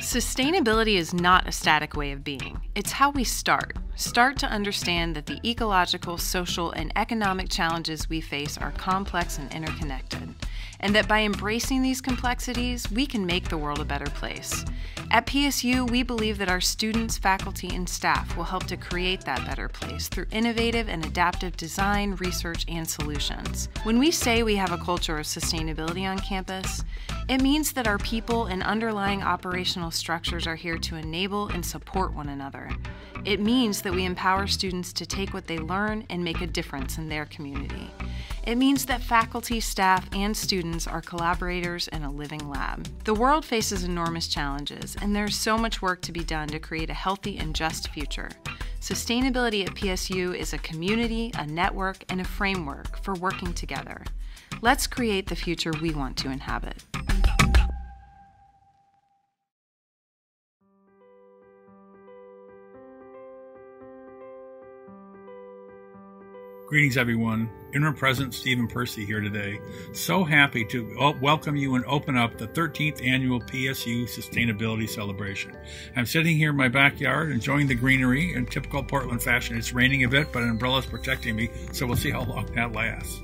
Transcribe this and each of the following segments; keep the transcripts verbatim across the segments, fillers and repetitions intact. Sustainability is not a static way of being. It's how we start. Start to understand that the ecological, social, and economic challenges we face are complex and interconnected, and that by embracing these complexities, we can make the world a better place. At P S U, we believe that our students, faculty, and staff will help to create that better place through innovative and adaptive design, research, and solutions. When we say we have a culture of sustainability on campus, it means that our people and underlying operational structures are here to enable and support one another. It means that we empower students to take what they learn and make a difference in their community. It means that faculty, staff, and students are collaborators in a living lab. The world faces enormous challenges, and there's so much work to be done to create a healthy and just future. Sustainability at P S U is a community, a network, and a framework for working together. Let's create the future we want to inhabit. Greetings, everyone. Interim President Stephen Percy here today. So happy to welcome you and open up the thirteenth annual P S U Sustainability Celebration. I'm sitting here in my backyard enjoying the greenery. In typical Portland fashion, it's raining a bit, but an umbrella's protecting me, so we'll see how long that lasts.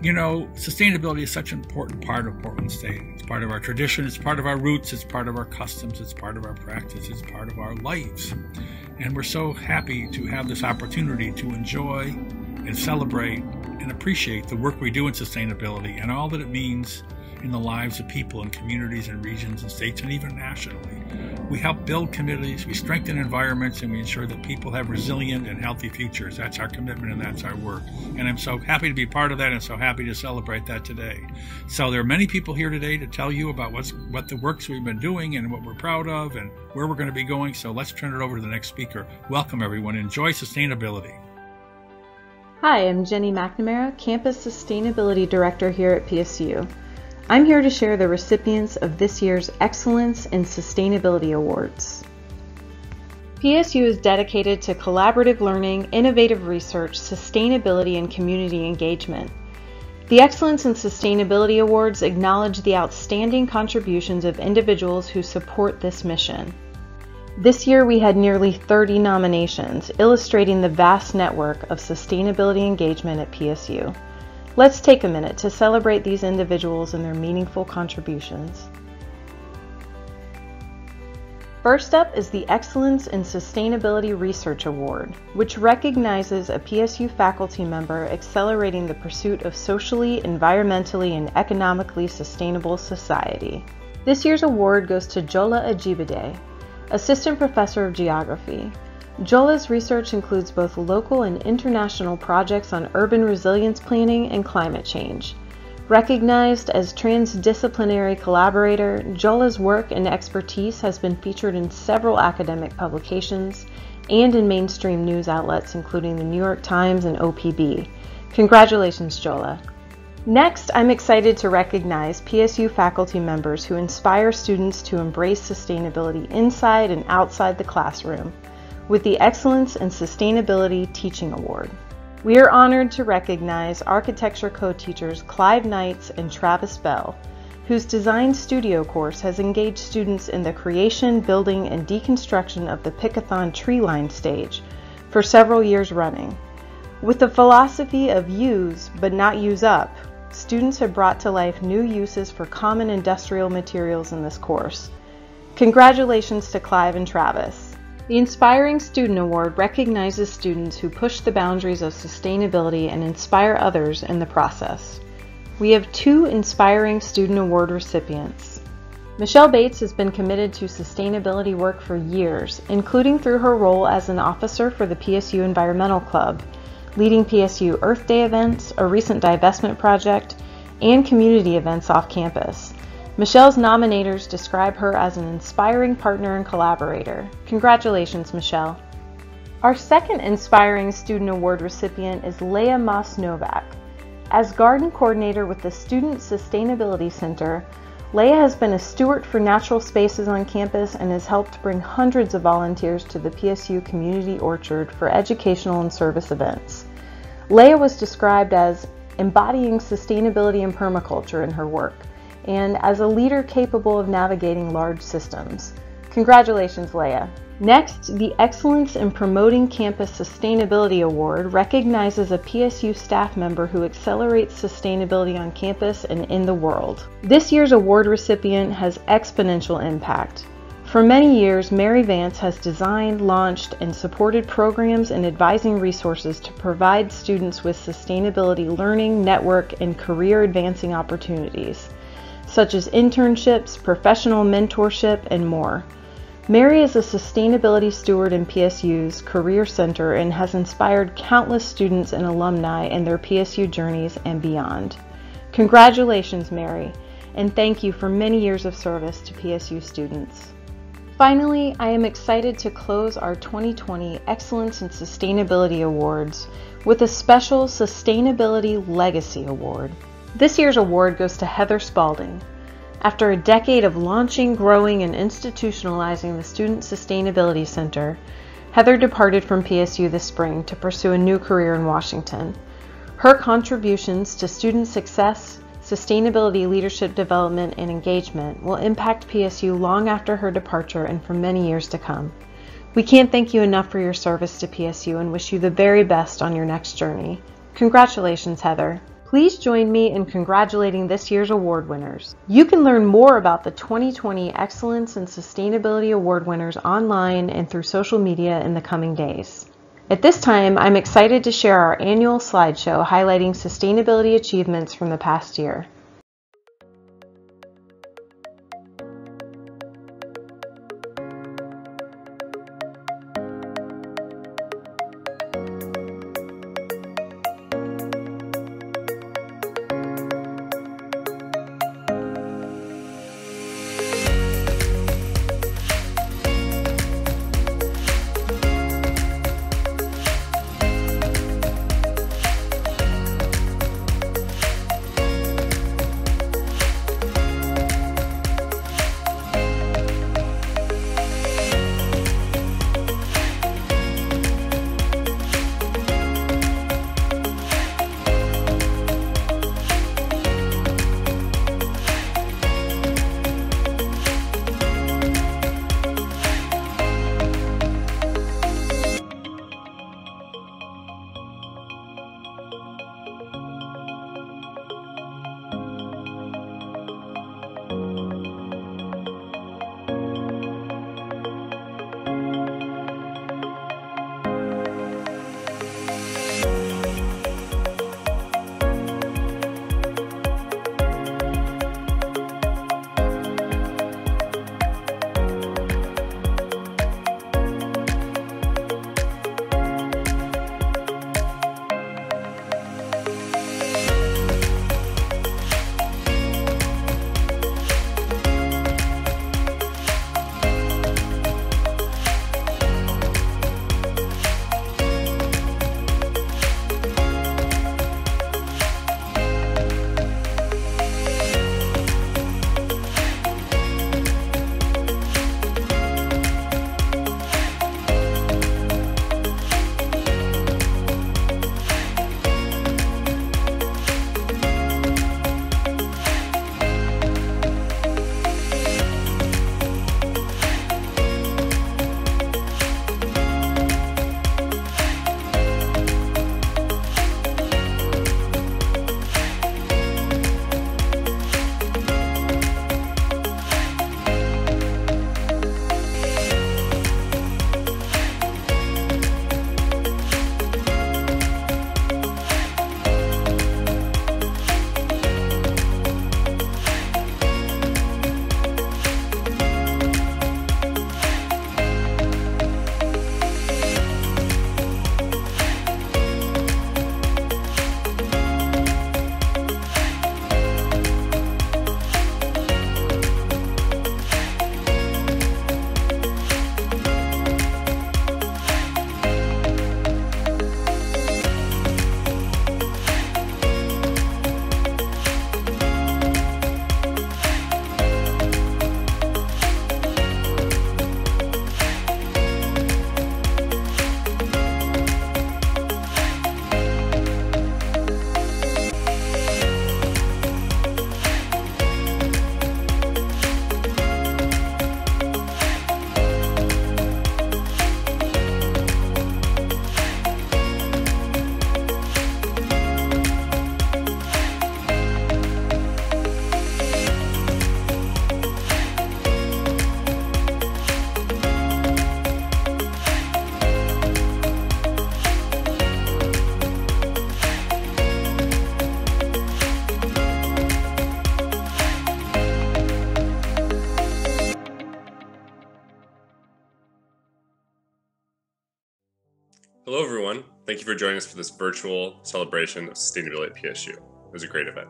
You know, sustainability is such an important part of Portland State. It's part of our tradition, it's part of our roots, it's part of our customs, it's part of our practice, it's part of our lives. And we're so happy to have this opportunity to enjoy and celebrate and appreciate the work we do in sustainability and all that it means in the lives of people and communities and regions and states and even nationally. We help build communities, we strengthen environments, and we ensure that people have resilient and healthy futures. That's our commitment and that's our work. And I'm so happy to be part of that and so happy to celebrate that today. So there are many people here today to tell you about what's, what the works we've been doing and what we're proud of and where we're going to be going. So let's turn it over to the next speaker. Welcome, everyone. Enjoy sustainability. Hi, I'm Jenny McNamara, Campus Sustainability Director here at P S U. I'm here to share the recipients of this year's Excellence in Sustainability Awards. P S U is dedicated to collaborative learning, innovative research, sustainability, and community engagement. The Excellence in Sustainability Awards acknowledge the outstanding contributions of individuals who support this mission. This year we had nearly thirty nominations, illustrating the vast network of sustainability engagement at P S U. Let's take a minute to celebrate these individuals and their meaningful contributions. First up is the Excellence in Sustainability Research Award, which recognizes a P S U faculty member accelerating the pursuit of socially, environmentally, and economically sustainable society. This year's award goes to Jola Ajibade, Assistant Professor of Geography. Jola's research includes both local and international projects on urban resilience planning and climate change. Recognized as transdisciplinary collaborator, Jola's work and expertise has been featured in several academic publications and in mainstream news outlets including the New York Times and O P B. Congratulations, Jola. Next, I'm excited to recognize P S U faculty members who inspire students to embrace sustainability inside and outside the classroom with the Excellence in Sustainability Teaching Award. We are honored to recognize architecture co-teachers Clive Knights and Travis Bell, whose design studio course has engaged students in the creation, building, and deconstruction of the Pickathon tree line stage for several years running. With the philosophy of use but not use up, students have brought to life new uses for common industrial materials in this course. Congratulations to Clive and Travis. The Inspiring Student Award recognizes students who push the boundaries of sustainability and inspire others in the process. We have two Inspiring Student Award recipients. Michelle Bates has been committed to sustainability work for years, including through her role as an officer for the P S U Environmental Club, leading P S U Earth Day events, a recent divestment project, and community events off campus. Michelle's nominators describe her as an inspiring partner and collaborator. Congratulations, Michelle. Our second Inspiring Student Award recipient is Leah Moss-Novak. As garden coordinator with the Student Sustainability Center, Leah has been a steward for natural spaces on campus and has helped bring hundreds of volunteers to the P S U Community Orchard for educational and service events. Leah was described as embodying sustainability and permaculture in her work, and as a leader capable of navigating large systems. Congratulations, Leah. Next, the Excellence in Promoting Campus Sustainability Award recognizes a P S U staff member who accelerates sustainability on campus and in the world. This year's award recipient has exponential impact. For many years, Mary Vance has designed, launched, and supported programs and advising resources to provide students with sustainability learning, network, and career-advancing opportunities, such as internships, professional mentorship, and more. Mary is a sustainability steward in P S U's Career Center and has inspired countless students and alumni in their P S U journeys and beyond. Congratulations, Mary, and thank you for many years of service to P S U students. Finally, I am excited to close our twenty twenty Excellence in Sustainability Awards with a special Sustainability Legacy Award. This year's award goes to Heather Spaulding. After a decade of launching, growing, and institutionalizing the Student Sustainability Center, Heather departed from P S U this spring to pursue a new career in Washington. Her contributions to student success, sustainability leadership development, and engagement will impact P S U long after her departure and for many years to come. We can't thank you enough for your service to P S U and wish you the very best on your next journey. Congratulations, Heather. Please join me in congratulating this year's award winners. You can learn more about the twenty twenty Excellence in Sustainability Award winners online and through social media in the coming days. At this time, I'm excited to share our annual slideshow highlighting sustainability achievements from the past year. Hello, everyone. Thank you for joining us for this virtual celebration of sustainability at P S U. It was a great event.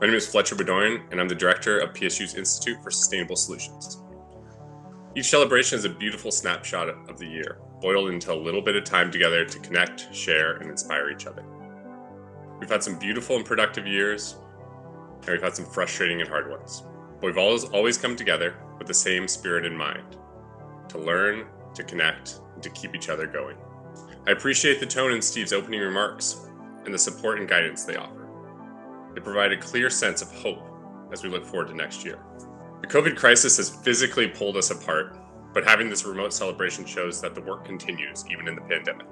My name is Fletcher Beaudoin, and I'm the director of P S U's Institute for Sustainable Solutions. Each celebration is a beautiful snapshot of the year, boiled into a little bit of time together to connect, share, and inspire each other. We've had some beautiful and productive years, and we've had some frustrating and hard ones. But we've always, always come together with the same spirit in mind, to learn, to connect, and to keep each other going. I appreciate the tone in Steve's opening remarks and the support and guidance they offer. They provide a clear sense of hope as we look forward to next year. The COVID crisis has physically pulled us apart, but having this remote celebration shows that the work continues even in the pandemic.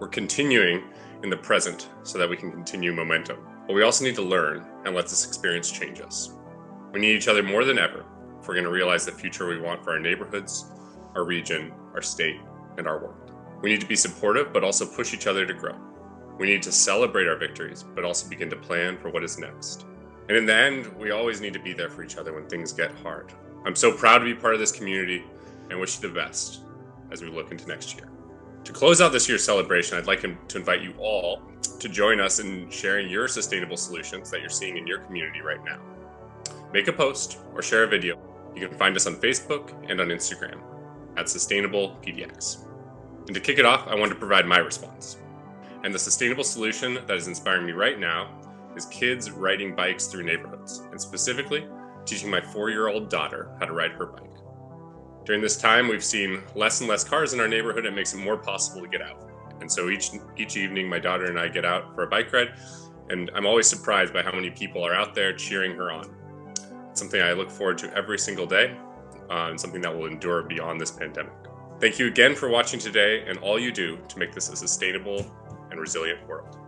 We're continuing in the present so that we can continue momentum, but we also need to learn and let this experience change us. We need each other more than ever if we're going to realize the future we want for our neighborhoods, our region, our state, and our world. We need to be supportive, but also push each other to grow. We need to celebrate our victories, but also begin to plan for what is next. And in the end, we always need to be there for each other when things get hard. I'm so proud to be part of this community and wish you the best as we look into next year. To close out this year's celebration, I'd like to invite you all to join us in sharing your sustainable solutions that you're seeing in your community right now. Make a post or share a video. You can find us on Facebook and on Instagram at Sustainable P D X. And to kick it off, I want to provide my response. And the sustainable solution that is inspiring me right now is kids riding bikes through neighborhoods, and specifically teaching my four-year-old daughter how to ride her bike. During this time, we've seen less and less cars in our neighborhood. It makes it more possible to get out. And so each, each evening, my daughter and I get out for a bike ride, and I'm always surprised by how many people are out there cheering her on. It's something I look forward to every single day, uh, and something that will endure beyond this pandemic. Thank you again for watching today and all you do to make this a sustainable and resilient world.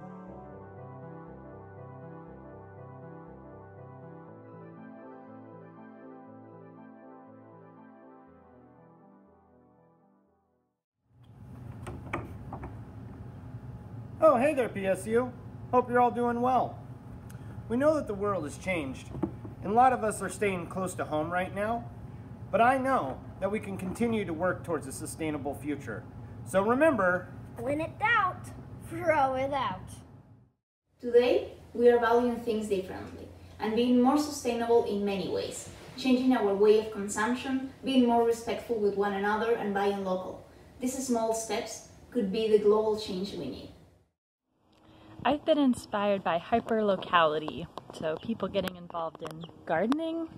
Oh, hey there, P S U. Hope you're all doing well. We know that the world has changed, and a lot of us are staying close to home right now, but I know that we can continue to work towards a sustainable future. So remember, when in doubt, throw it out. Today, we are valuing things differently and being more sustainable in many ways, changing our way of consumption, being more respectful with one another, and buying local. These small steps could be the global change we need. I've been inspired by hyper-locality, so people getting involved in gardening,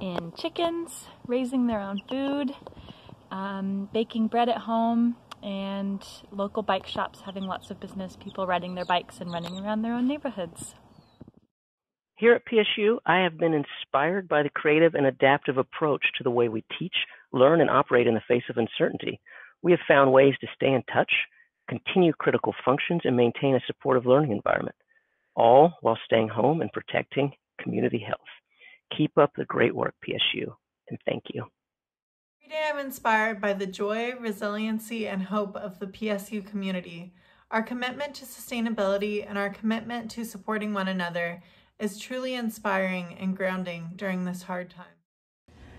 in chickens, raising their own food, um, baking bread at home, and local bike shops having lots of business, people riding their bikes and running around their own neighborhoods. Here at P S U, I have been inspired by the creative and adaptive approach to the way we teach, learn, and operate in the face of uncertainty. We have found ways to stay in touch, continue critical functions, and maintain a supportive learning environment, all while staying home and protecting community health. Keep up the great work, P S U, and thank you. Every day I'm inspired by the joy, resiliency, and hope of the P S U community. Our commitment to sustainability and our commitment to supporting one another is truly inspiring and grounding during this hard time.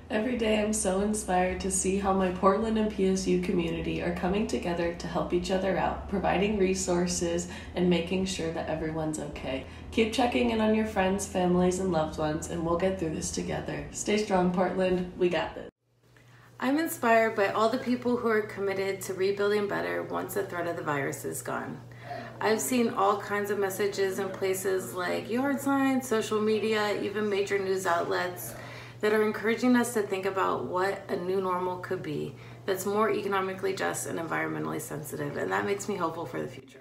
Every day I'm so inspired to see how my Portland and P S U community are coming together to help each other out, providing resources and making sure that everyone's okay. Keep checking in on your friends, families, and loved ones, and we'll get through this together. Stay strong, Portland. We got this. I'm inspired by all the people who are committed to rebuilding better once the threat of the virus is gone. I've seen all kinds of messages in places like yard signs, social media, even major news outlets, that are encouraging us to think about what a new normal could be that's more economically just and environmentally sensitive, and that makes me hopeful for the future.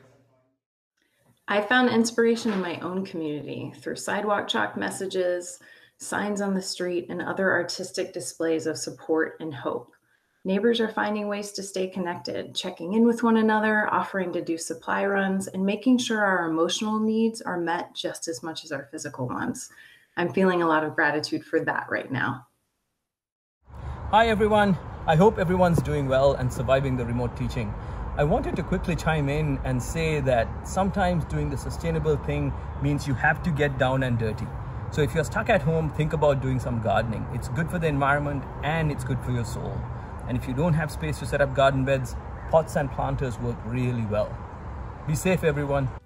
I found inspiration in my own community through sidewalk chalk messages, signs on the street, and other artistic displays of support and hope. Neighbors are finding ways to stay connected, checking in with one another, offering to do supply runs, and making sure our emotional needs are met just as much as our physical ones. I'm feeling a lot of gratitude for that right now. Hi everyone, I hope everyone's doing well and surviving the remote teaching. I wanted to quickly chime in and say that sometimes doing the sustainable thing means you have to get down and dirty. So if you're stuck at home, think about doing some gardening. It's good for the environment and it's good for your soul. And if you don't have space to set up garden beds, pots and planters work really well. Be safe, everyone.